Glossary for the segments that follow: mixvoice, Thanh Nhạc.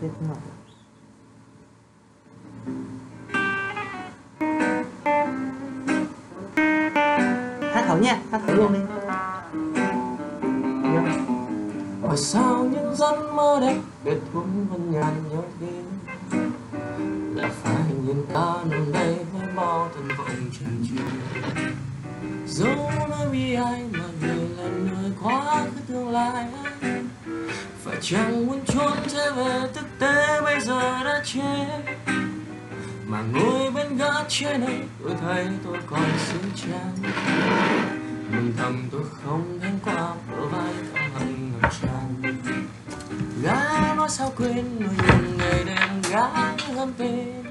biết không? Hát thấu nha, hát thấu luôn đi. Ở sao những giấc mơ đẹp biệt cũng vẫn nhàn nhớ đi, là phải nhìn ta nằm đây với bao thân vọng chừng chừng. Dẫu nơi bi ai mà người là nơi quá khứ tương lai, phải chẳng muốn trốn trở về thực tế bây giờ đã chết, mà ngồi bên gã trẻ này tôi thấy tôi còn xứng trang. Mừng thầm tôi không đến qua bờ vai thầm hận ngập tràn. Gã nói sao quên nỗi nhìn ngày đêm gã ngâm tên,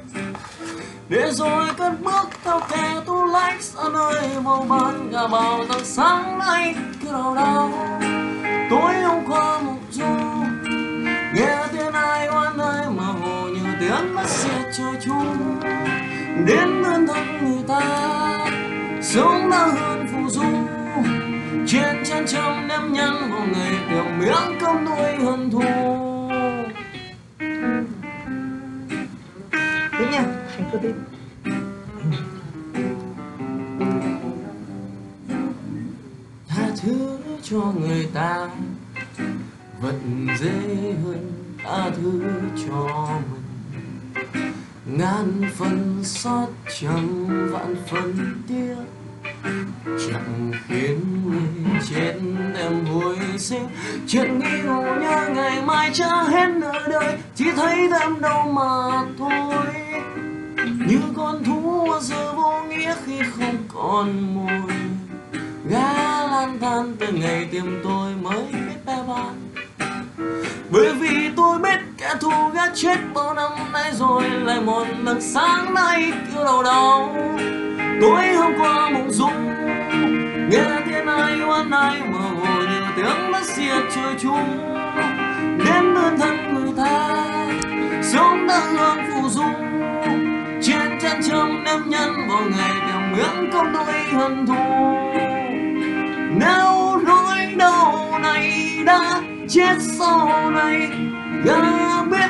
để rồi cất bước theo kẻ tu lách ở nơi màu ban ngả bào tầng sáng nay cứ đau đau. Tối hôm qua mộng du nghe tiếng ai oan ơi mà hồ như tiếng mắt xe trời chung, đến đơn thân người ta sống đau hơn phù du. Trên chân trong ném nhăn vào người đều miếng cơm nuôi hận thù. Tiếp nha. Tôi biết. Tha thứ cho người ta vẫn dễ hơn tha thứ cho mình. Ngàn phần xót chẳng vạn phần tiếc, chẳng khiến người chết em hồi sinh. Chuyện nghi ngờ như ngày mai chưa hết nửa đời, chỉ thấy thêm đau mà thôi. Như con thú giờ vô nghĩa khi không còn mồi, gã lang thang từ ngày tìm tôi mới biết bè bạn. Bởi vì tôi biết kẻ thù gã chết bao năm nay rồi, lại một lần sáng nay kêu đầu đau. Tối hôm qua mộng du nghe tiếng ai oan ai mà hồ như tiếng mắt xìa trời chung, đến đơn thân người ta sống đã hương phù du. Trên chân trong nếp nhăn mỗi ngày đều miếng câu đôi hận thù. Nếu nỗi đau này đã chết sau này, gã biết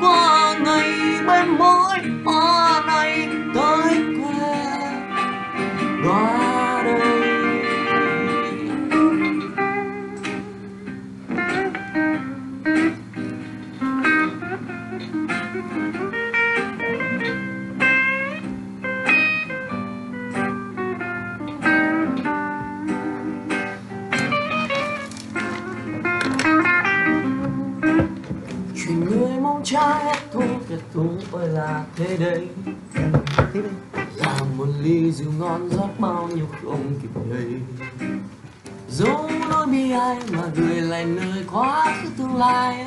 qua ngày bên mỗi hoa này tới quê qua đây. Cha hết thú kẹt thú ơi là thế đấy, là một ly rượu ngon rót bao nhiêu không kịp lấy. Dẫu nỗi bi ai mà người lại nơi quá khứ tương lai,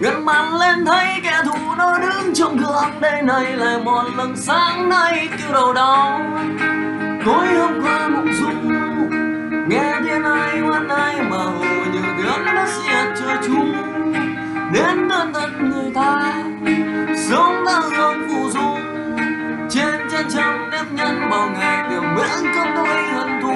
ngân mặt lên thấy kẻ thù nó đứng trong gương đây này, lại một lần sáng nay kêu đầu đau. Tối hôm qua mộng du nghe tiếng ai oan ai mà hồ như tiếng nó xiết trời chung, đến đơn thân người ta sống ta hương phù du. Trên chân trong nếp nhăn bao ngày đều miễn cơm đôi hận thù.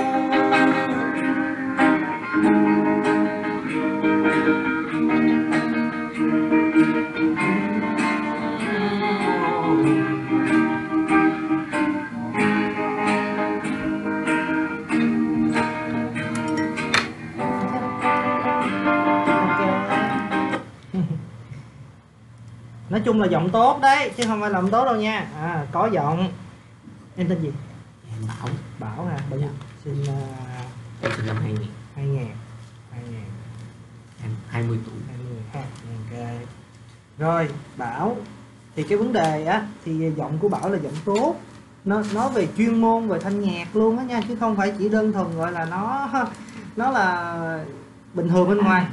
Nói chung là giọng tốt đấy, chứ không phải là giọng tốt đâu nha. À, có giọng. Em tên gì? Em Bảo. Bảo hả? Bảo dạ. Xin... Em sinh năm 2000. 2000. Em 20 tuổi. 2000, ok. Rồi, Bảo. Thì cái vấn đề á, thì giọng của Bảo là giọng tốt. Nó nói về chuyên môn, về thanh nhạc luôn á nha. Chứ không phải chỉ đơn thuần gọi là nó là bình thường bên ngoài.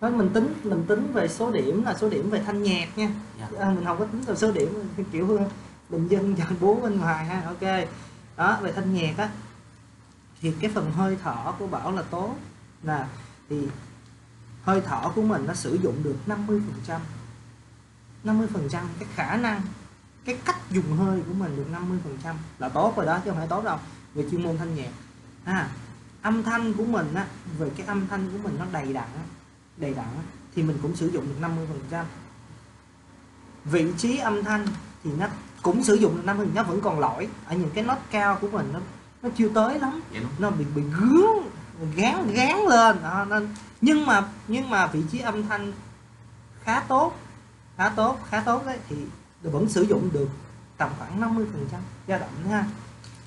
Đó, mình tính về số điểm là số điểm về thanh nhạc nha. À, mình không có tính về số điểm kiểu bình dân chọn 4 bên ngoài ha. Ok. Đó, về thanh nhạc á thì cái phần hơi thở của Bảo là tốt, là thì hơi thở của mình nó sử dụng được 50%, cái khả năng, cái cách dùng hơi của mình được 50% là tốt rồi đó, chứ không phải tốt đâu về chuyên môn thanh nhạc ha. âm thanh của mình á, về cái âm thanh của mình nó đầy đặn á, thì mình cũng sử dụng được 50%. Vị trí âm thanh thì nó cũng sử dụng được 50%, nó vẫn còn lỗi ở những cái nốt cao của mình, nó chưa tới lắm, nó bị gướng gán lên đó. Nên nhưng mà vị trí âm thanh khá tốt đấy, thì vẫn sử dụng được tầm khoảng 50% dao động ha.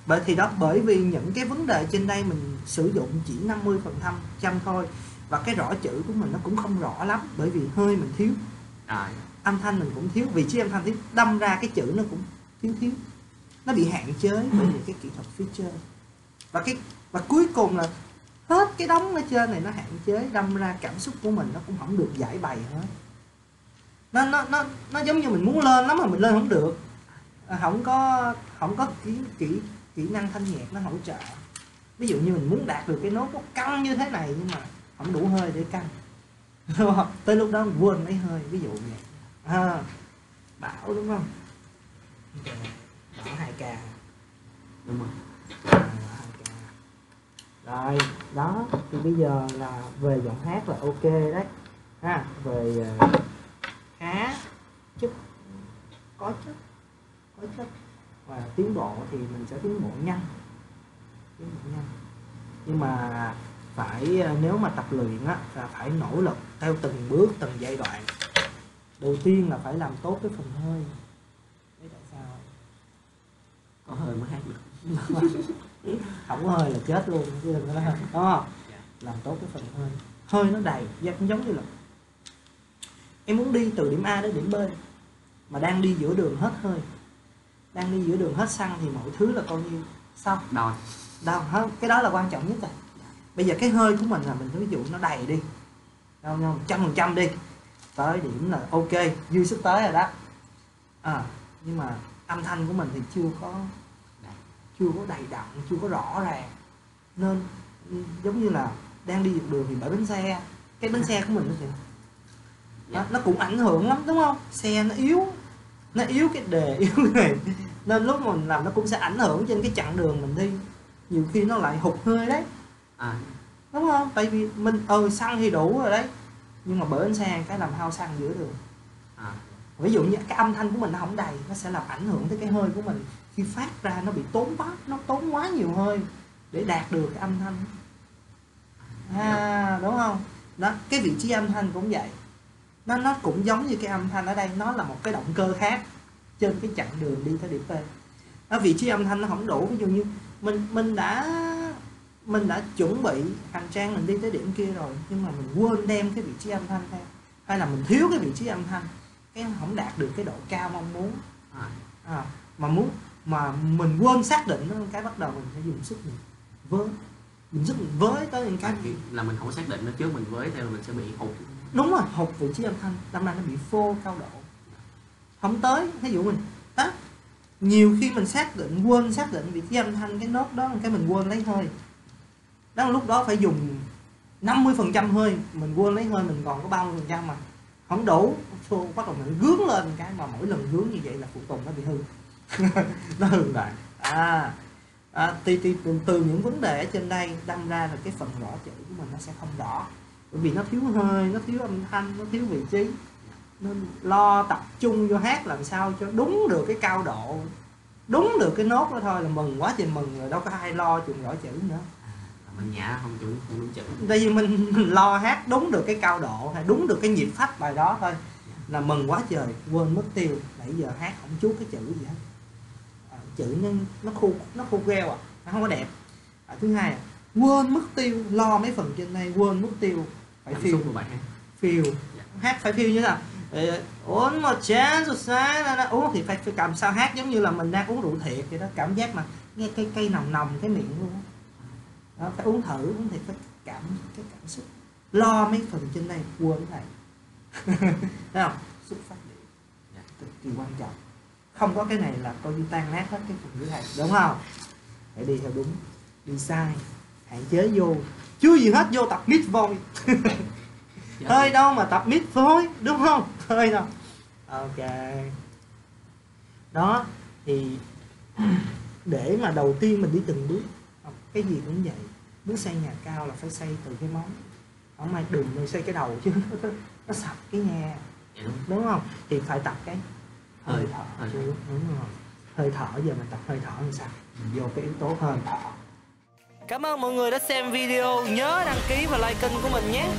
Bởi thì đó, bởi vì những cái vấn đề trên đây mình sử dụng chỉ 50% thôi, và cái rõ chữ của mình nó cũng không rõ lắm, bởi vì hơi mình thiếu à. Âm thanh mình cũng thiếu, vị trí âm thanh thiếu, đâm ra cái chữ nó cũng thiếu, nó bị hạn chế bởi những cái kỹ thuật feature. Và cuối cùng là hết cái đống ở trên này nó hạn chế, đâm ra cảm xúc của mình nó cũng không được giải bày hết. Nó giống như mình muốn lên lắm mà mình lên không được, không có kỹ năng thanh nhạc nó hỗ trợ. Ví dụ như mình muốn đạt được cái nốt nó căng như thế này nhưng mà không đủ hơi để căng, tới lúc đó quên lấy hơi, ví dụ vậy à, Bảo đúng không? Bảo 2K đúng không? Rồi đó, thì bây giờ là về giọng hát là ok đấy ha, về khá chút có chất và tiến bộ thì mình sẽ tiến bộ nhanh, nhưng mà phải, nếu mà tập luyện á là phải nỗ lực theo từng bước, từng giai đoạn. Đầu tiên là phải làm tốt cái phần hơi. Đấy, tại sao có hơi mới hát được? Không có hơi là chết luôn chứ đừng có nói hơi. Đúng không? Làm tốt cái phần hơi, hơi nó đầy, giống như là em muốn đi từ điểm A đến điểm B mà đang đi giữa đường hết hơi, đang đi giữa đường hết xăng thì mọi thứ là coi như xong đòn. Cái đó là quan trọng nhất rồi. Bây giờ cái hơi của mình là mình ví dụ nó đầy đi, không 100% đi, tới điểm là ok, dư sức tới rồi đó à, nhưng mà âm thanh của mình thì chưa có đầy đặn, chưa có rõ ràng, nên giống như là đang đi dọc đường thì bởi bánh xe, cái bánh xe của mình nó kìa, nó cũng ảnh hưởng lắm đúng không? Xe nó yếu cái đề, yếu này, nên lúc mình làm nó cũng sẽ ảnh hưởng trên cái chặng đường mình đi, nhiều khi nó lại hụt hơi đấy à. Đúng không? Tại vì mình xăng thì đủ rồi đấy, nhưng mà bởi anh sang cái làm hao xăng giữa đường à. Ví dụ như cái âm thanh của mình nó không đầy, nó sẽ làm ảnh hưởng tới cái hơi của mình, khi phát ra nó bị tốn quá nhiều hơi để đạt được cái âm thanh à, đúng không? Đó, cái vị trí âm thanh cũng vậy, nó cũng giống như cái âm thanh ở đây, nó là một cái động cơ khác trên cái chặng đường đi tới điểm P. Ở vị trí âm thanh nó không đủ, ví dụ như mình đã chuẩn bị hành trang mình đi tới điểm kia rồi, nhưng mà mình quên đem cái vị trí âm thanh theo, hay là mình thiếu cái vị trí âm thanh, cái không đạt được cái độ cao mong muốn à, mà mình quên xác định đó, cái bắt đầu mình phải dùng sức mình vớ, tới những cái là mình không xác định nó trước, mình với theo mình sẽ bị hụt. Đúng rồi, hụt vị trí âm thanh, đâm ra nó bị phô cao độ, không tới. Ví dụ mình đó, nhiều khi mình quên xác định vị trí âm thanh cái nốt đó, cái mình quên lấy hơi đó, lúc đó phải dùng 50% hơi, mình quên lấy hơi, mình còn có 30% mà không đủ, bắt đầu mình gướng lên cái, mà mỗi lần gướng như vậy là phụ tùng nó bị hư. Nó hư lại à, từ những vấn đề ở trên đây đâm ra là cái phần rõ chữ của mình nó sẽ không rõ, bởi vì nó thiếu hơi, nó thiếu âm thanh, nó thiếu vị trí, nên lo tập trung vô hát làm sao cho đúng được cái cao độ, đúng được cái nốt đó thôi là mừng quá trình mừng rồi, đâu có ai lo chuyện rõ chữ nữa. Mình nhả không đúng chữ, tại vì mình lo hát đúng được cái cao độ hay đúng được cái nhịp phách bài đó thôi là mừng quá trời, quên mất tiêu, nãy giờ hát không chú cái chữ gì hết à, chữ nó khô gheo à, nó không có đẹp à. Thứ hai à, quên mất tiêu, lo mấy phần trên đây quên mất tiêu, phải phiêu hát, phải phiêu như thế nào, uống một chén rồi sáng ra uống thì phải làm sao hát giống như là mình đang uống rượu thiệt vậy đó, cảm giác mà nghe cây nồng cái miệng luôn đó. Phải uống thử, uống thiệt, phải cảm xúc, lo mấy phần trên đây quên cái này. Thấy không? Xuất phát điểm cực kỳ quan trọng, không có cái này là coi như tan nát hết cái phần dưới này, đúng không? Phải đi theo đúng, đi sai, hạn chế vô, chưa gì hết vô tập mixvoice. Hơi đâu mà tập mixvoice, đúng không? Hơi đâu. Ok. Đó, thì để mà đầu tiên mình đi từng bước, cái gì cũng vậy. muốn xây nhà cao là phải xây từ cái móng, không ai đừng nên xây cái đầu chứ nó sập cái nhà, đúng không? Thì phải tập cái hơi thở chứ, đúng rồi. Hơi thở, giờ mình tập hơi thở làm sao vô cái yếu tố hơi thở. Cảm ơn mọi người đã xem video, nhớ đăng ký và like kênh của mình nhé.